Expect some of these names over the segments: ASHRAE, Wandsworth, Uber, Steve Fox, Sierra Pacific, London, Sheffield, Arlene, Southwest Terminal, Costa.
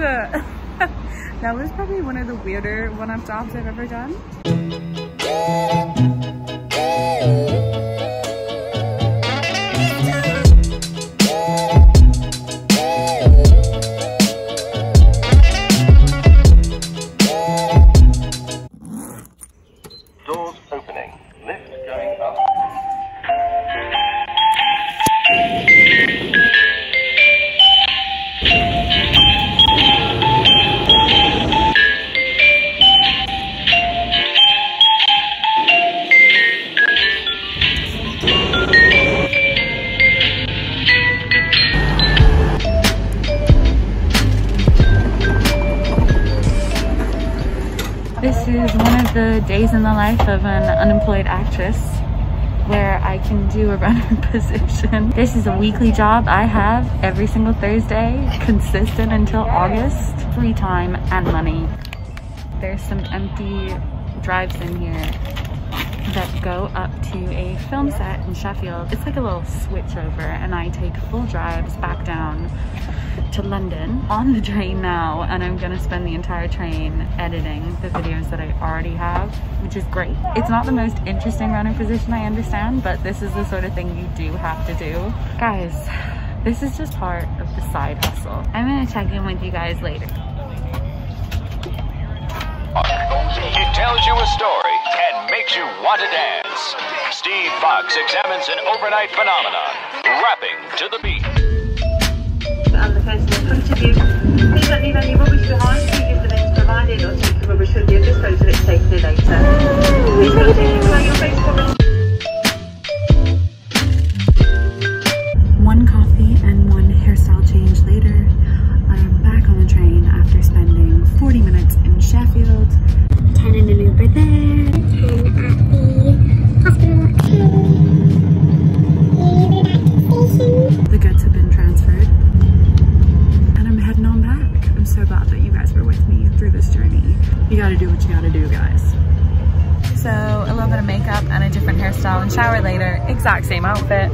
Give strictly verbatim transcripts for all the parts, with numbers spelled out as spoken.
uh, that was probably one of the weirder one-off jobs I've ever done. Doors opening, lift going up. This is one of the days in the life of an unemployed actress where I can do a random position. This is a weekly job I have every single Thursday, consistent until August. Free time and money. There's some empty drives in here that go up to a film set in Sheffield. It's like a little switchover, and I take full drives back down to London on the train now, and I'm gonna spend the entire train editing the videos that I already have, which is great. It's not the most interesting running position, I understand, but this is the sort of thing you do have to do. Guys, this is just part of the side hustle. I'm gonna check in with you guys later. He tells you a story and makes you want to dance. Steve Fox examines an overnight phenomenon, rapping to the beat. And the person in front of you. Please don't leave any rubbish behind. Please use the bins provided or take the rubbish with you and dispose of it safely later. Please don't take away your face covers. One coffee and one hairstyle change later, I am back on the train after spending forty minutes in Sheffield. Turning an Uber there. And at the hospital. The goods have been transferred. On back. I'm so glad that you guys were with me through this journey. You gotta do what you gotta do, guys. So a little bit of makeup and a different hairstyle and shower later, exact same outfit.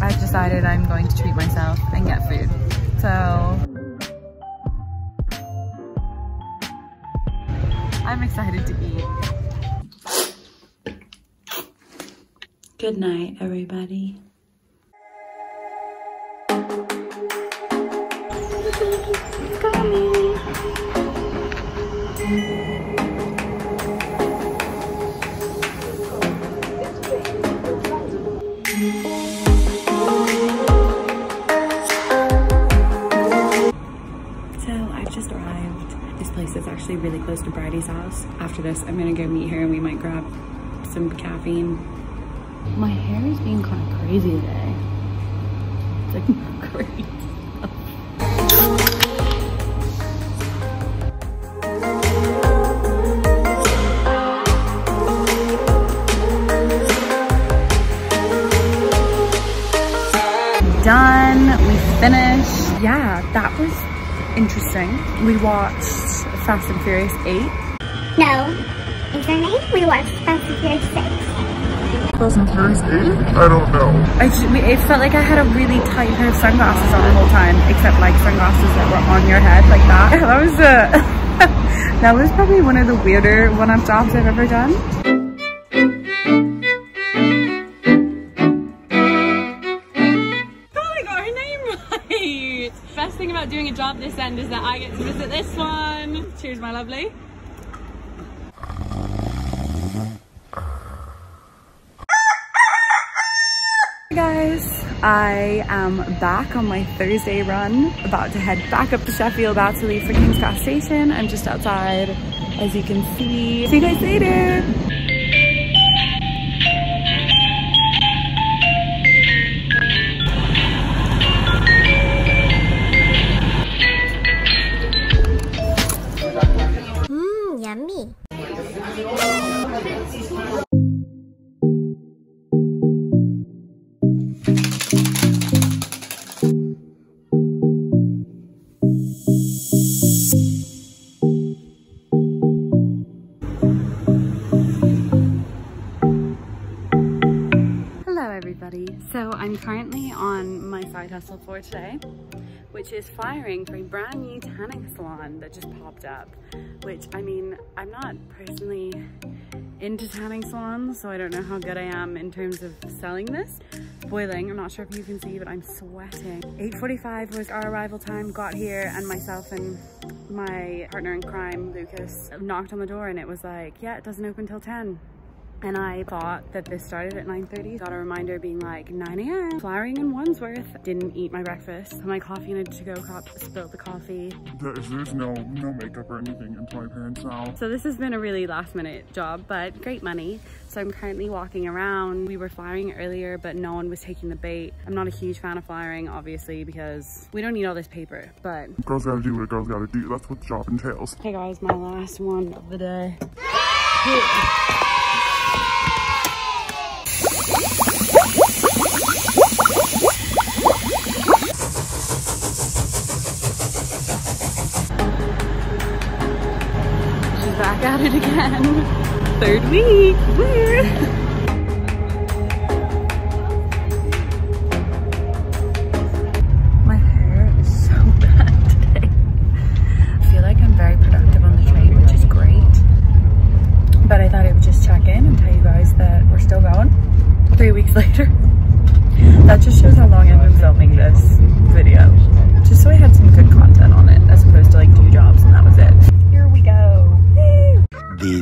I've decided I'm going to treat myself and get food. So I'm excited to eat. Good night, everybody. Really close to Bridie's house. After this, I'm gonna go meet her and we might grab some caffeine. My hair is being kind of crazy today. It's like crazy. Done, we finished. Yeah, that was interesting. We watched Fast and Furious eight? No. Is there an eight? We watched Fast and Furious six. Fast and Furious eight? I don't know. I just, it felt like I had a really tight pair of sunglasses on the whole time, except like sunglasses that were on your head like that. Yeah, that was uh, that was probably one of the weirder one-off jobs I've ever done. Best thing about doing a job this end is that I get to visit this one. Cheers, my lovely. Hey guys, I am back on my Thursday run, about to head back up to Sheffield, about to leave for King's Cross Station. I'm just outside, as you can see. See you guys later. So I'm currently on my side hustle for today, which is firing for a brand new tanning salon that just popped up, which, I mean, I'm not personally into tanning salons, so I don't know how good I am in terms of selling this. Boiling, I'm not sure if you can see, but I'm sweating. eight forty-five was our arrival time, got here, and myself and my partner in crime, Lucas, knocked on the door and it was like, yeah, it doesn't open till ten. And I thought that this started at nine thirty. Got a reminder being like nine A M Flowering in Wandsworth. Didn't eat my breakfast. Put my coffee in a to-go cup. Spilled the coffee. There's, there's no no makeup or anything until my parents' house. So this has been a really last-minute job, but great money. So I'm currently walking around. We were flyering earlier, but no one was taking the bait. I'm not a huge fan of flyering, obviously, because we don't need all this paper. But girls gotta do what girls gotta do. That's what the job entails. Hey guys, my last one of the day. Hey. Back at it again. Third week. Woo!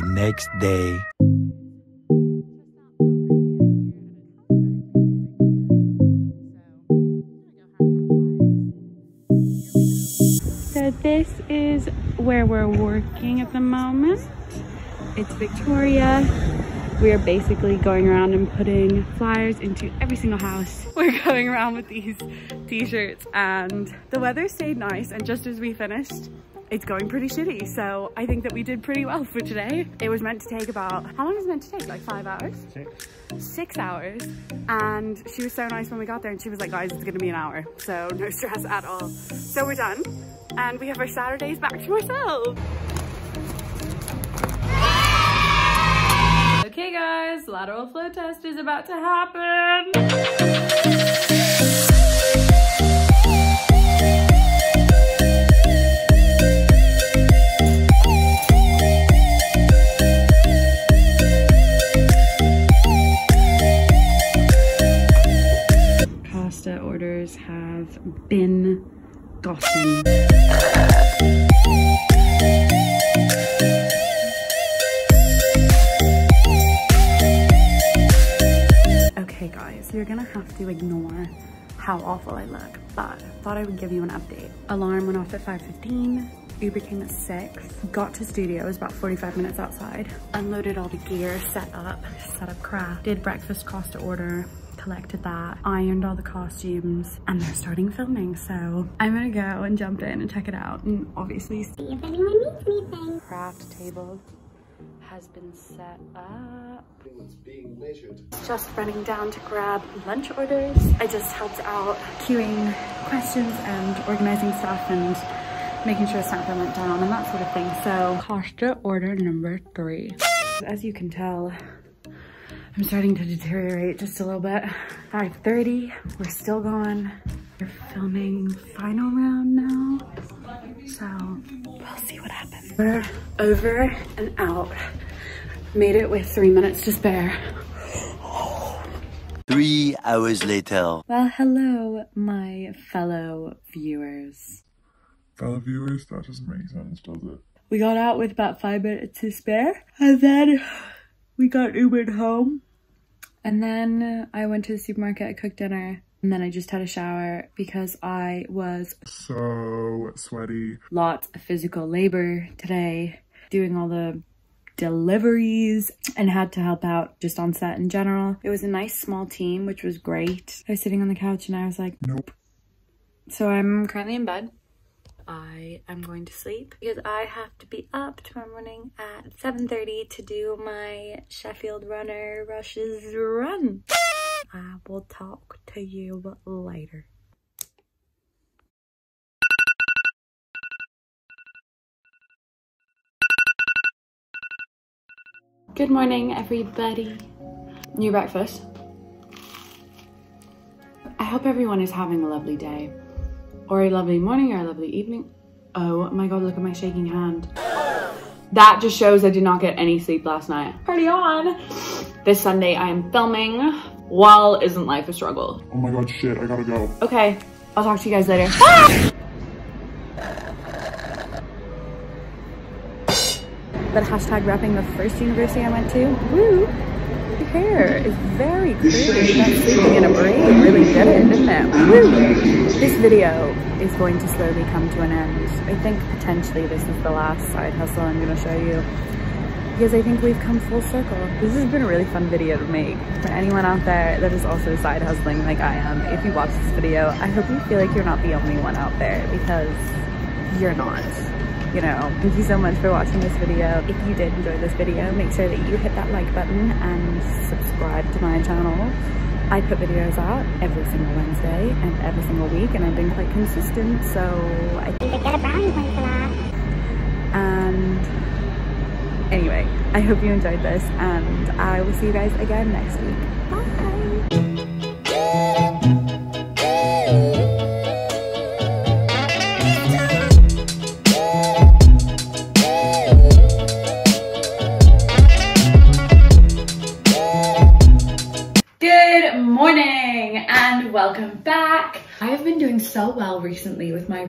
Next day. So this is where we're working at the moment. It's Victoria. We are basically going around and putting flyers into every single house. We're going around with these t-shirts, and the weather stayed nice, and just as we finished, it's going pretty shitty, so I think that we did pretty well for today. It was meant to take about, how long was it meant to take? Like five hours? Six. Six hours. And she was so nice when we got there, and she was like, guys, it's gonna be an hour. So no stress at all. So we're done, and we have our Saturdays back to ourselves. Okay guys, lateral flow test is about to happen. Orders have been gotten. Okay guys, you're gonna have to ignore how awful I look, but thought I would give you an update. Alarm went off at five fifteen, Uber came at six, got to studio, it was about forty-five minutes outside, unloaded all the gear, set up, set up craft, did breakfast cost to order, collected that, ironed all the costumes, and they're starting filming, so I'm gonna go and jump in and check it out and obviously see if anyone needs anything. Craft table has been set up. It's being measured. Just running down to grab lunch orders. I just helped out queuing questions and organizing stuff and making sure something went down and that sort of thing. So Costa order number three. As you can tell, I'm starting to deteriorate just a little bit. five thirty, we're still going. We're filming final round now, so we'll see what happens. We're over and out. Made it with three minutes to spare. Three hours later. Well, hello, my fellow viewers. Fellow viewers, that doesn't make sense, does it? We got out with about five minutes to spare, and then we got Ubered home, and then I went to the supermarket, I cooked dinner, and then I just had a shower because I was so sweaty. Lots of physical labor today, doing all the deliveries, and had to help out just on set in general. It was a nice small team, which was great. I was sitting on the couch and I was like, nope. So I'm currently in bed. I am going to sleep because I have to be up tomorrow morning at seven thirty to do my Sheffield Runner Rushes run. I will talk to you later. Good morning, everybody. New breakfast. I hope everyone is having a lovely day. or a lovely morning or a lovely evening. Oh my God, look at my shaking hand. That just shows I did not get any sleep last night. Party on. This Sunday I am filming. While isn't life a struggle? Oh my God, shit, I gotta go. Okay, I'll talk to you guys later. But hashtag repping the first university I went to, woo. Your hair is very clear. That sleeping in a braid really did it, didn't it? Woo. This video is going to slowly come to an end. I think potentially this is the last side hustle I'm gonna show you, because I think we've come full circle. This has been a really fun video to make. For anyone out there that is also side hustling like I am, if you watch this video, I hope you feel like you're not the only one out there, because you're not. You know, thank you so much for watching this video. If you did enjoy this video, make sure that you hit that like button and subscribe to my channel. I put videos out every single Wednesday and every single week, and I've been quite consistent, so I think I get a brownie point for that. And anyway, I hope you enjoyed this, and I will see you guys again next week. Bye! Welcome back. I have been doing so well recently with my